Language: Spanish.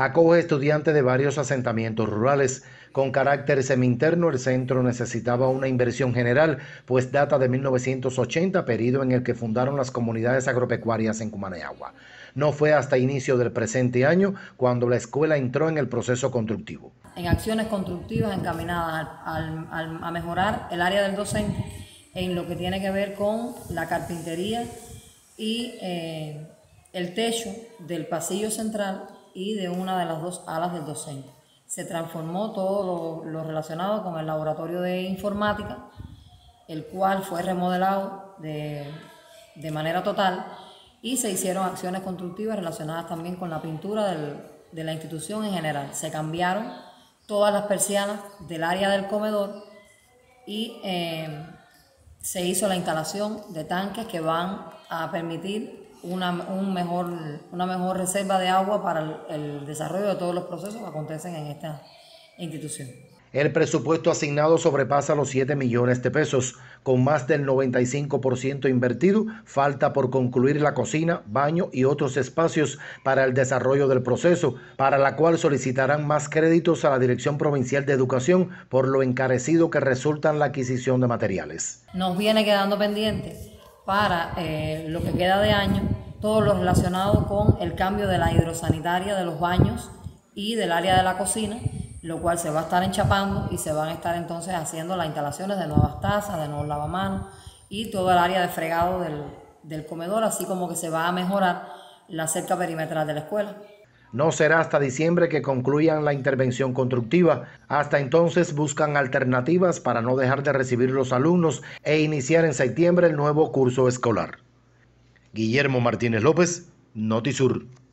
Acoge estudiantes de varios asentamientos rurales. Con carácter semi-interno, el centro necesitaba una inversión general, pues data de 1980, periodo en el que fundaron las comunidades agropecuarias en Cumanayagua. No fue hasta inicio del presente año cuando la escuela entró en el proceso constructivo. En acciones constructivas encaminadas a mejorar el área del docente en lo que tiene que ver con la carpintería y el techo del pasillo central y de una de las dos alas del docente. Se transformó todo lo relacionado con el laboratorio de informática, el cual fue remodelado de manera total, y se hicieron acciones constructivas relacionadas también con la pintura de la institución en general. Se cambiaron todas las persianas del área del comedor y se hizo la instalación de tanques que van a permitir una mejor reserva de agua para el desarrollo de todos los procesos que acontecen en esta institución. El presupuesto asignado sobrepasa los 7 millones de pesos, con más del 95% invertido. Falta por concluir la cocina, baño y otros espacios para el desarrollo del proceso, para la cual solicitarán más créditos a la Dirección Provincial de Educación por lo encarecido que resulta en la adquisición de materiales. Nos viene quedando pendiente para lo que queda de año, todo lo relacionado con el cambio de la hidrosanitaria de los baños y del área de la cocina, lo cual se va a estar enchapando y se van a estar entonces haciendo las instalaciones de nuevas tazas, de nuevos lavamanos y todo el área de fregado del comedor, así como que se va a mejorar la cerca perimetral de la escuela. No será hasta diciembre que concluyan la intervención constructiva. Hasta entonces buscan alternativas para no dejar de recibir los alumnos e iniciar en septiembre el nuevo curso escolar. Guillermo Martínez López, NotiSur.